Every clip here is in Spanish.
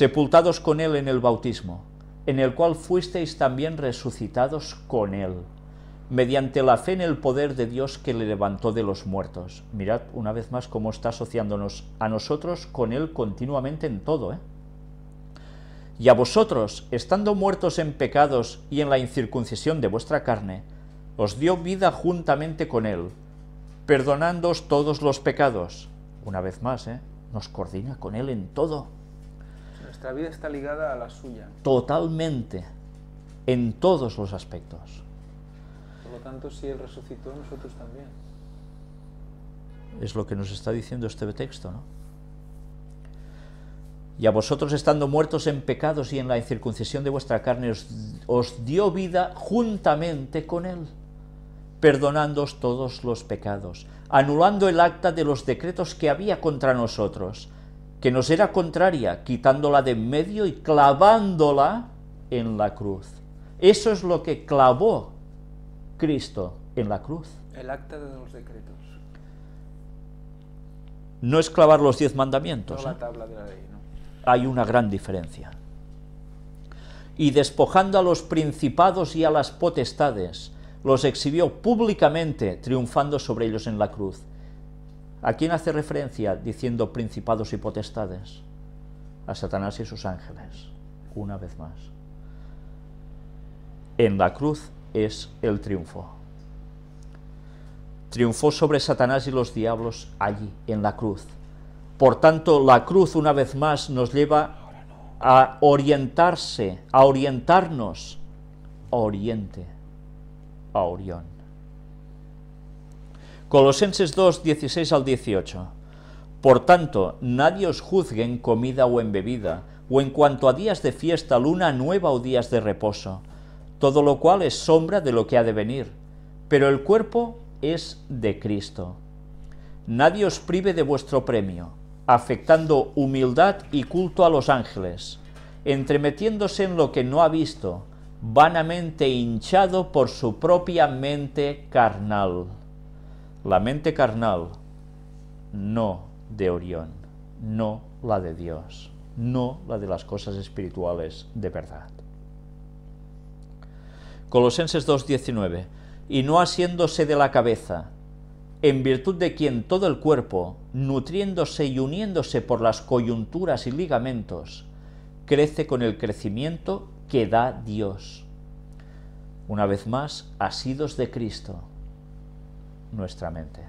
sepultados con él en el bautismo, en el cual fuisteis también resucitados con él, mediante la fe en el poder de Dios que le levantó de los muertos. Mirad una vez más cómo está asociándonos a nosotros con él continuamente en todo, ¿eh? Y a vosotros, estando muertos en pecados y en la incircuncisión de vuestra carne, os dio vida juntamente con él, perdonándoos todos los pecados. Una vez más, ¿eh? Nos coordina con él en todo. Nuestra vida está ligada a la suya. Totalmente, en todos los aspectos. Por lo tanto, si él resucitó, nosotros también. Es lo que nos está diciendo este texto, ¿no? Y a vosotros, estando muertos en pecados y en la incircuncisión de vuestra carne, os dio vida juntamente con él, perdonándoos todos los pecados, anulando el acta de los decretos que había contra nosotros, que nos era contraria, quitándola de en medio y clavándola en la cruz. Eso es lo que clavó Cristo en la cruz. El acta de los decretos. No es clavar los 10 mandamientos. No la tabla de la ley, ¿no? Hay una gran diferencia. Y despojando a los principados y a las potestades, los exhibió públicamente, triunfando sobre ellos en la cruz. ¿A quién hace referencia diciendo principados y potestades? A Satanás y sus ángeles, una vez más. En la cruz es el triunfo. Triunfó sobre Satanás y los diablos allí, en la cruz. Por tanto, la cruz, una vez más, nos lleva a orientarse, a orientarnos a Oriente, a Orión. Colosenses 2, 16 al 18. Por tanto, nadie os juzgue en comida o en bebida, o en cuanto a días de fiesta, luna nueva o días de reposo, todo lo cual es sombra de lo que ha de venir, pero el cuerpo es de Cristo. Nadie os prive de vuestro premio, afectando humildad y culto a los ángeles, entremetiéndose en lo que no ha visto, vanamente hinchado por su propia mente carnal. La mente carnal, no de Orión, no la de Dios, no la de las cosas espirituales de verdad. Colosenses 2:19, y no asiéndose de la cabeza, en virtud de quien todo el cuerpo, nutriéndose y uniéndose por las coyunturas y ligamentos, crece con el crecimiento que da Dios. Una vez más, asidos de Cristo, nuestra mente.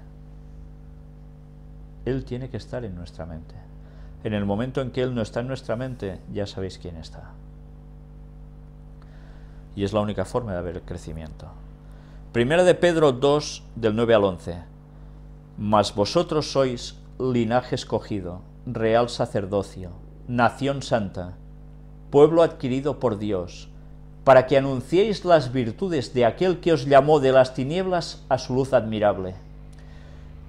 Él tiene que estar en nuestra mente. En el momento en que Él no está en nuestra mente, ya sabéis quién está. Y es la única forma de haber crecimiento. Primera de Pedro 2, del 9 al 11. Mas vosotros sois linaje escogido, real sacerdocio, nación santa, pueblo adquirido por Dios, para que anunciéis las virtudes de aquel que os llamó de las tinieblas a su luz admirable.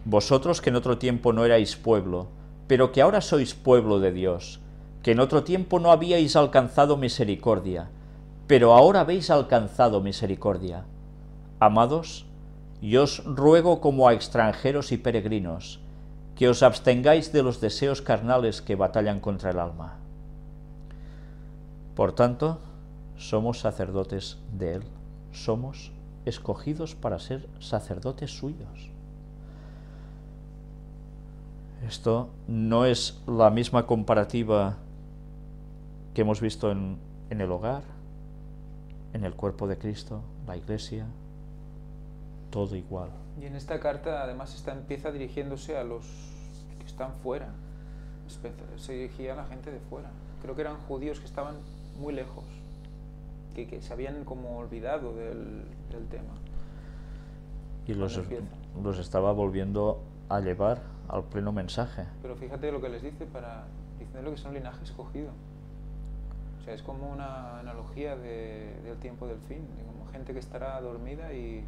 Vosotros que en otro tiempo no erais pueblo, pero que ahora sois pueblo de Dios, que en otro tiempo no habíais alcanzado misericordia, pero ahora habéis alcanzado misericordia. Amados, yo os ruego como a extranjeros y peregrinos, que os abstengáis de los deseos carnales que batallan contra el alma. Por tanto, somos sacerdotes de Él, somos escogidos para ser sacerdotes suyos. Esto no es la misma comparativa que hemos visto en el hogar, en el cuerpo de Cristo, la Iglesia. Todo igual. Y en esta carta además empieza dirigiéndose a los que están fuera. Se dirigía a la gente de fuera. Creo que eran judíos que estaban muy lejos, que se habían como olvidado del tema. Y los estaba volviendo a llevar al pleno mensaje. Pero fíjate lo que les dice, diciendo que son linaje escogido. O sea, es como una analogía del tiempo del fin, de como gente que estará dormida y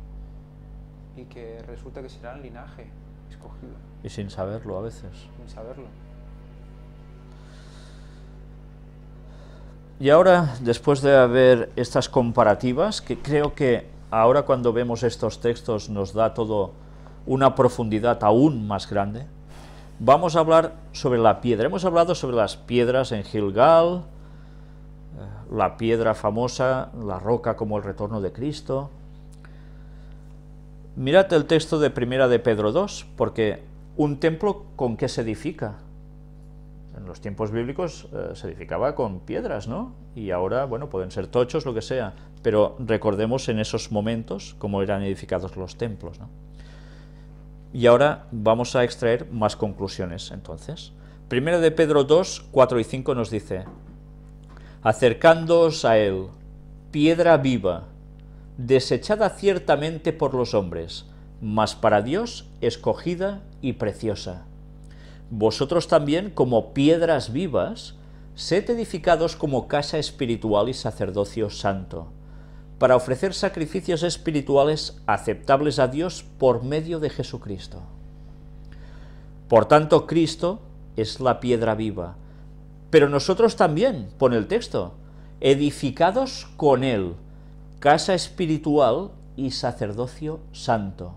que resulta que será el linaje escogido. Y sin saberlo a veces. Sin saberlo. Y ahora, después de haber estas comparativas, que creo que ahora cuando vemos estos textos nos da todo una profundidad aún más grande, vamos a hablar sobre la piedra. Hemos hablado sobre las piedras en Gilgal, la piedra famosa, la roca como el retorno de Cristo. Mirad el texto de Primera de Pedro 2, porque un templo, ¿con qué se edifica? En los tiempos bíblicos se edificaba con piedras, ¿no? Y ahora, bueno, pueden ser tochos, lo que sea, pero recordemos en esos momentos cómo eran edificados los templos, ¿no? Y ahora vamos a extraer más conclusiones, entonces. Primera de Pedro 2, 4 y 5 nos dice: acercándoos a él, piedra viva, desechada ciertamente por los hombres, mas para Dios escogida y preciosa. Vosotros también, como piedras vivas, sed edificados como casa espiritual y sacerdocio santo, para ofrecer sacrificios espirituales aceptables a Dios por medio de Jesucristo. Por tanto, Cristo es la piedra viva, pero nosotros también, pone el texto, edificados con él, casa espiritual y sacerdocio santo,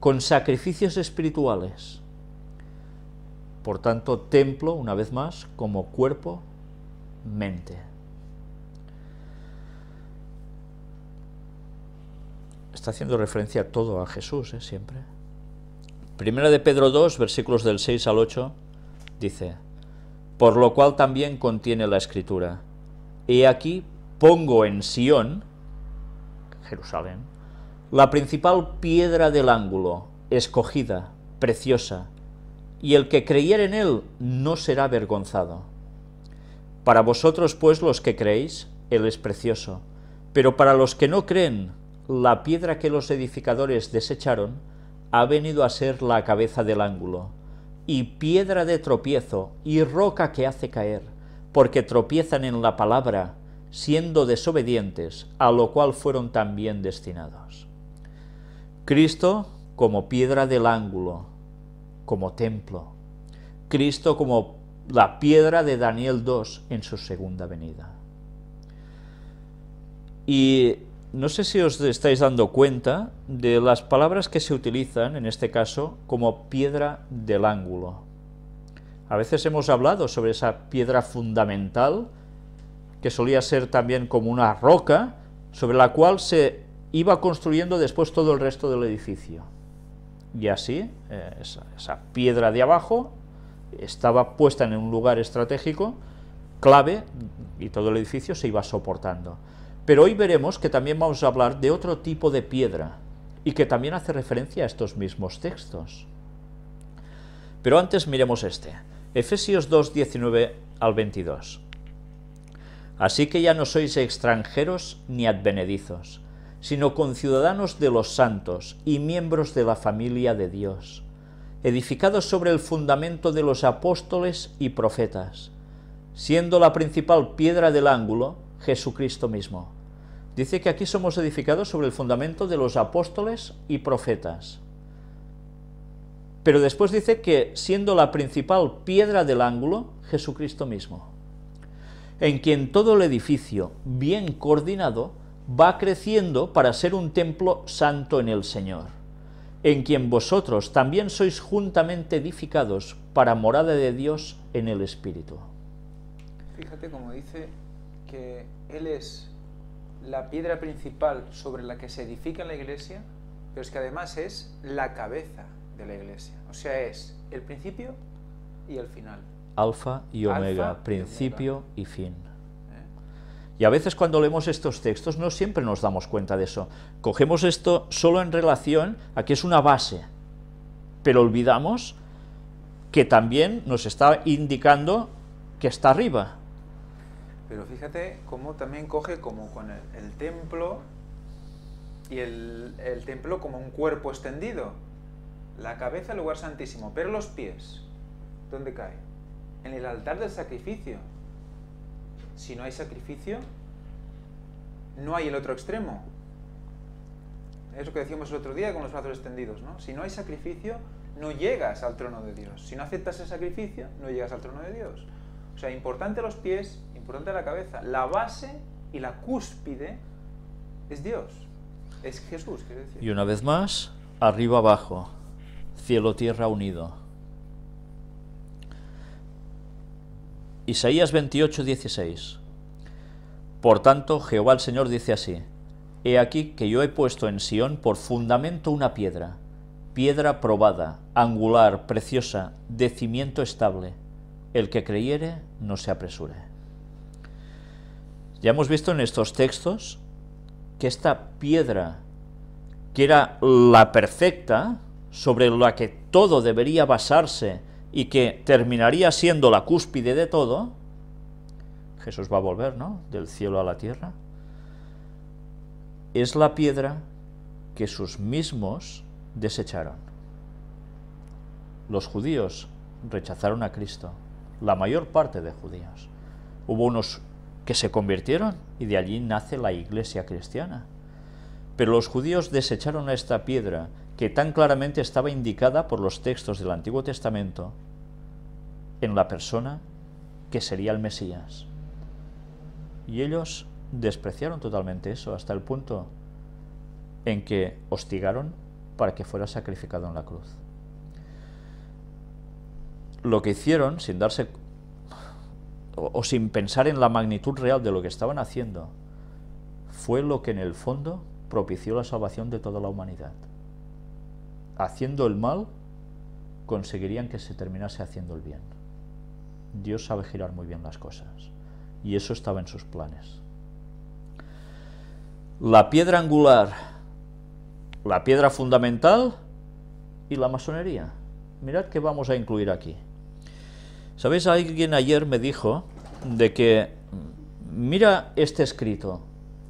con sacrificios espirituales. Por tanto, templo, una vez más, como cuerpo, mente. Está haciendo referencia todo a Jesús, ¿eh? Siempre. Primera de Pedro 2, versículos del 6 al 8, dice: por lo cual también contiene la Escritura: he aquí, pongo en Sión, Jerusalén, la principal piedra del ángulo, escogida, preciosa, y el que creyere en él no será avergonzado. Para vosotros, pues, los que creéis, él es precioso, pero para los que no creen, la piedra que los edificadores desecharon ha venido a ser la cabeza del ángulo, y piedra de tropiezo, y roca que hace caer, porque tropiezan en la palabra, siendo desobedientes, a lo cual fueron también destinados. Cristo como piedra del ángulo, como templo. Cristo como la piedra de Daniel 2 en su segunda venida. Y no sé si os estáis dando cuenta de las palabras que se utilizan, en este caso, como piedra del ángulo. A veces hemos hablado sobre esa piedra fundamental, que solía ser también como una roca, sobre la cual se iba construyendo después todo el resto del edificio. Y así, esa piedra de abajo estaba puesta en un lugar estratégico, clave, y todo el edificio se iba soportando. Pero hoy veremos que también vamos a hablar de otro tipo de piedra, y que también hace referencia a estos mismos textos. Pero antes miremos este, Efesios 2, 19 al 22. Así que ya no sois extranjeros ni advenedizos, sino conciudadanos de los santos y miembros de la familia de Dios, edificados sobre el fundamento de los apóstoles y profetas, siendo la principal piedra del ángulo Jesucristo mismo. Dice que aquí somos edificados sobre el fundamento de los apóstoles y profetas. Pero después dice que siendo la principal piedra del ángulo Jesucristo mismo, en quien todo el edificio, bien coordinado, va creciendo para ser un templo santo en el Señor, en quien vosotros también sois juntamente edificados para morada de Dios en el Espíritu. Fíjate cómo dice que él es la piedra principal sobre la que se edifica la iglesia, pero es que además es la cabeza de la iglesia. O sea, es el principio y el final. Alfa y omega, principio y fin. Y a veces cuando leemos estos textos no siempre nos damos cuenta de eso. Cogemos esto solo en relación a que es una base, pero olvidamos que también nos está indicando que está arriba. Pero fíjate cómo también coge como con el templo y el templo como un cuerpo extendido. La cabeza, el lugar santísimo, pero los pies, ¿dónde cae? En el altar del sacrificio. Si no hay sacrificio, no hay el otro extremo. Es lo que decíamos el otro día con los brazos extendidos, ¿no? Si no hay sacrificio, no llegas al trono de Dios. Si no aceptas el sacrificio, no llegas al trono de Dios. O sea, importante los pies, importante la cabeza. La base y la cúspide es Dios, es Jesús, quiero decir. Y una vez más, arriba abajo, cielo tierra unido. Isaías 28, 16. Por tanto, Jehová el Señor dice así: He aquí que yo he puesto en Sión por fundamento una piedra, piedra probada, angular, preciosa, de cimiento estable. El que creyere, no se apresure. Ya hemos visto en estos textos que esta piedra, que era la perfecta, sobre la que todo debería basarse y que terminaría siendo la cúspide de todo, Jesús va a volver, ¿no?, del cielo a la tierra, es la piedra que sus mismos desecharon. Los judíos rechazaron a Cristo, la mayor parte de judíos. Hubo unos que se convirtieron y de allí nace la iglesia cristiana. Pero los judíos desecharon a esta piedra que tan claramente estaba indicada por los textos del Antiguo Testamento en la persona que sería el Mesías. Y ellos despreciaron totalmente eso, hasta el punto en que hostigaron para que fuera sacrificado en la cruz. Lo que hicieron, sin darse o sin pensar en la magnitud real de lo que estaban haciendo, fue lo que en el fondo propició la salvación de toda la humanidad. Haciendo el mal, conseguirían que se terminase haciendo el bien. Dios sabe girar muy bien las cosas, y eso estaba en sus planes. La piedra angular, la piedra fundamental y la masonería. Mirad qué vamos a incluir aquí. ¿Sabéis? Alguien ayer me dijo de que, mira este escrito,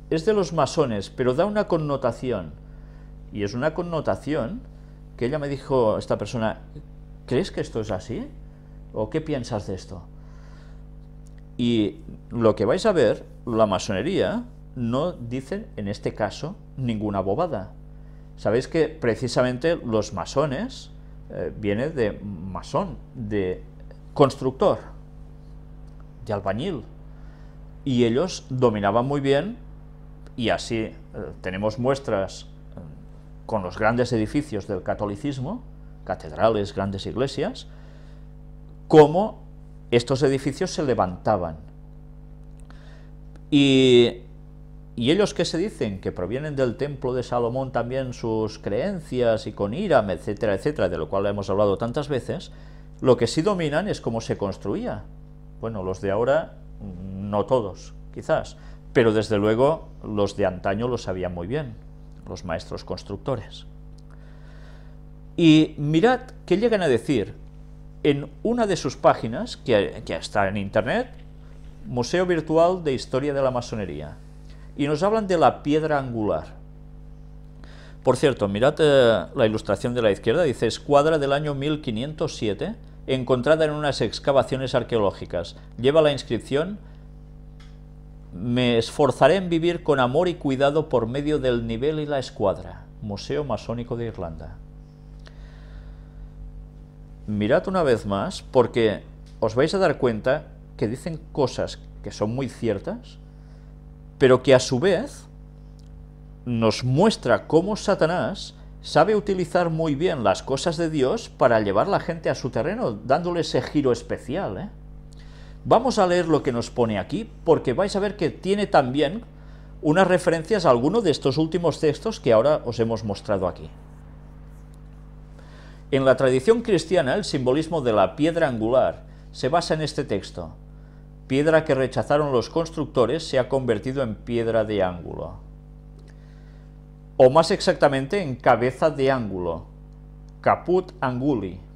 es de los masones, pero da una connotación. Y es una connotación que ella me dijo, esta persona, ¿crees que esto es así? ¿O qué piensas de esto? Y lo que vais a ver, la masonería no dice, en este caso, ninguna bobada. Sabéis que precisamente los masones viene de masón, de constructor, de albañil. Y ellos dominaban muy bien, y así tenemos muestras con los grandes edificios del catolicismo, catedrales, grandes iglesias, cómo estos edificios se levantaban. Y ellos que se dicen que provienen del templo de Salomón también sus creencias y con Hiram, etcétera, etcétera, de lo cual hemos hablado tantas veces, lo que sí dominan es cómo se construía. Bueno, los de ahora, no todos, quizás, pero desde luego los de antaño lo sabían muy bien, los maestros constructores. Y mirad qué llegan a decir en una de sus páginas, que está en internet, Museo Virtual de Historia de la Masonería. Y nos hablan de la piedra angular. Por cierto, mirad la ilustración de la izquierda, dice escuadra del año 1507, encontrada en unas excavaciones arqueológicas. Lleva la inscripción: me esforzaré en vivir con amor y cuidado por medio del nivel y la escuadra. Museo Masónico de Irlanda. Mirad una vez más, porque os vais a dar cuenta que dicen cosas que son muy ciertas, pero que a su vez nos muestra cómo Satanás sabe utilizar muy bien las cosas de Dios para llevar a la gente a su terreno, dándole ese giro especial, ¿eh? Vamos a leer lo que nos pone aquí, porque vais a ver que tiene también unas referencias a alguno de estos últimos textos que ahora os hemos mostrado aquí. En la tradición cristiana, el simbolismo de la piedra angular se basa en este texto: piedra que rechazaron los constructores se ha convertido en piedra de ángulo. O más exactamente, en cabeza de ángulo, caput anguli,